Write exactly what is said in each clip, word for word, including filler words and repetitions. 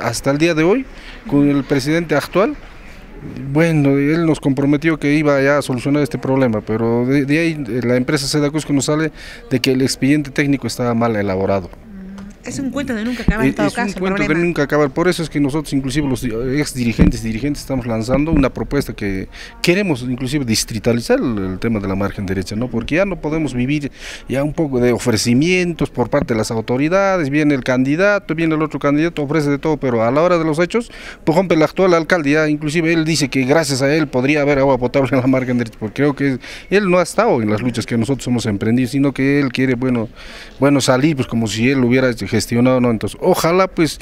Hasta el día de hoy, con el presidente actual, bueno, él nos comprometió que iba ya a solucionar este problema, pero de, de ahí la empresa Seda Cusco nos sale de que el expediente técnico estaba mal elaborado. Es un cuento de nunca acabar en todo caso. Es un cuento de nunca acabar, por eso es que nosotros inclusive los ex dirigentes, dirigentes estamos lanzando una propuesta que queremos inclusive distritalizar el, el tema de la margen derecha, ¿no? Porque ya no podemos vivir ya un poco de ofrecimientos por parte de las autoridades, viene el candidato, viene el otro candidato, ofrece de todo, pero a la hora de los hechos, por ejemplo el actual alcalde, ya inclusive él dice que gracias a él podría haber agua potable en la margen derecha, porque creo que él no ha estado en las luchas que nosotros hemos emprendido, sino que él quiere, bueno, bueno salir pues como si él hubiera hecho gestionado, ¿no? Entonces, ojalá pues...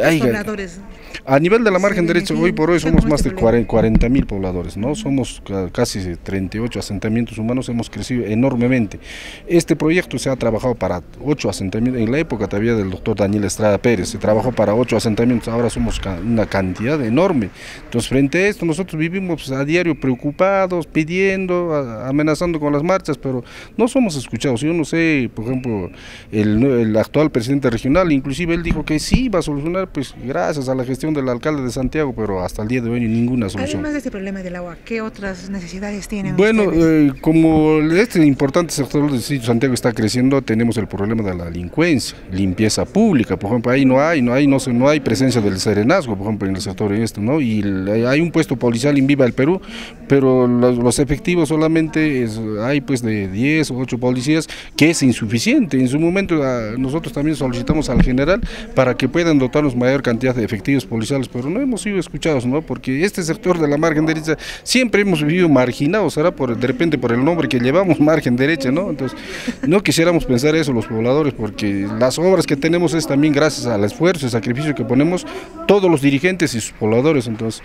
Hay, pobladores? A nivel de la margen sí, derecha, hoy por hoy somos más de cuarenta mil pobladores, ¿no? Somos casi treinta y ocho asentamientos humanos, hemos crecido enormemente. Este proyecto se ha trabajado para ocho asentamientos, en la época todavía del doctor Daniel Estrada Pérez, se trabajó para ocho asentamientos, ahora somos una cantidad enorme. Entonces, frente a esto, nosotros vivimos pues, a diario preocupados, pidiendo, amenazando con las marchas, pero no somos escuchados. Yo no sé, por ejemplo, el, el actual presidente regional, inclusive él dijo que sí va a solucionar, pues gracias a la gestión del alcalde de Santiago, pero hasta el día de hoy ninguna solución. Además de este problema del agua, ¿qué otras necesidades tienen bueno, ustedes? Eh, como este importante sector del sitio Santiago está creciendo, tenemos el problema de la delincuencia, limpieza pública, por ejemplo, ahí no hay, no hay, no, no hay presencia del serenazgo, por ejemplo, en el sector en esto, ¿no? Y hay un puesto policial en Viva del Perú, pero los, los efectivos solamente es, hay pues de diez u ocho policías, que es insuficiente. En su momento a, nosotros también solicitamos al general para que puedan dotarnos mayor cantidad de efectivos policiales, pero no hemos sido escuchados, ¿no? Porque este sector de la margen derecha siempre hemos vivido marginados, será por de repente por el nombre que llevamos, margen derecha, ¿no? Entonces, no quisiéramos pensar eso los pobladores, porque las obras que tenemos es también gracias al esfuerzo y sacrificio que ponemos todos los dirigentes y sus pobladores, entonces,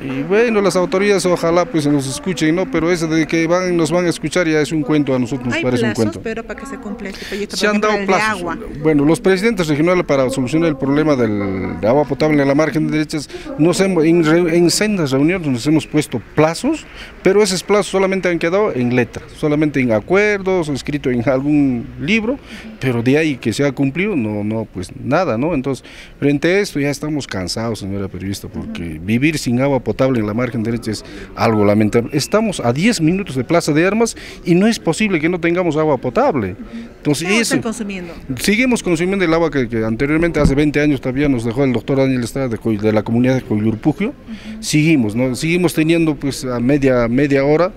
y bueno, las autoridades ojalá pues nos escuchen, ¿no? Pero eso de que van, nos van a escuchar ya es un cuento, a nosotros nos parece plazos, un cuento. Hay plazos, pero para que se cumpla este proyecto, se han dado plazos. Bueno, los presidentes regionales para solucionar el problema del de agua potable en la margen derecha, nos hemos, en, en sendas reuniones nos hemos puesto plazos, pero esos plazos solamente han quedado en letras, solamente en acuerdos, escrito en algún libro, pero de ahí que se ha cumplido, no, no, pues nada, ¿no? Entonces, frente a esto ya estamos cansados, señora periodista, porque vivir sin agua potable en la margen derecha es algo lamentable. Estamos a diez minutos de Plaza de Armas y no es posible que no tengamos agua potable. Entonces, ¿cómo están consumiendo? Seguimos consumiendo del agua que, que anteriormente hace veinte años todavía nos dejó el doctor Daniel Estrada de, de la comunidad de Coyurpugio. Uh-huh. Seguimos, ¿no? Seguimos teniendo pues a media, media hora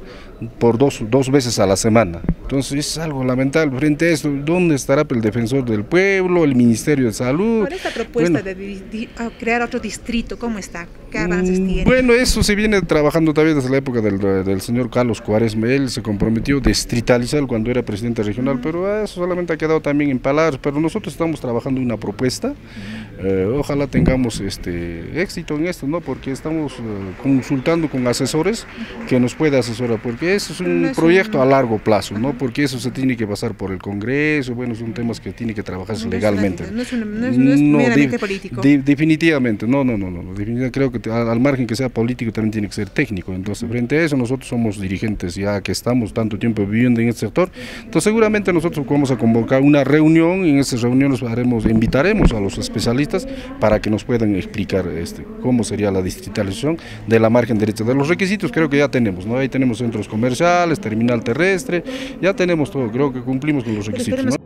por dos, dos veces a la semana. Entonces es algo lamentable. Frente a esto, ¿dónde estará el defensor del pueblo, el Ministerio de Salud? Por esta propuesta bueno, de, de crear otro distrito, ¿cómo está? ¿Qué avances tiene? Bueno, eso se viene trabajando también desde la época del, del señor Carlos Cuárez. Él se comprometió a distritalizar cuando era presidente regional, uh-huh, pero eso solamente ha quedado también en palabras. Pero nosotros estamos trabajando una propuesta, uh-huh, eh, ojalá tengamos este éxito en esto, ¿no? Porque estamos eh, consultando con asesores, uh-huh, que nos puede asesorar, porque eso es un proyecto a largo plazo, ¿no? Porque eso se tiene que pasar por el Congreso, bueno, son temas que tiene que trabajarse legalmente. No es, una, no es, no es no, meramente de, político. De, definitivamente, no, no, no, no, definitivamente creo que al, al margen que sea político también tiene que ser técnico, entonces frente a eso nosotros somos dirigentes ya que estamos tanto tiempo viviendo en este sector, entonces seguramente nosotros vamos a convocar una reunión, y en esas reuniones haremos, invitaremos a los especialistas para que nos puedan explicar este, cómo sería la distritalización de la margen derecha. De los requisitos creo que ya tenemos, ¿no? Ahí tenemos centros comerciales, terminal terrestre, ya tenemos todo, creo que cumplimos con los requisitos, ¿no?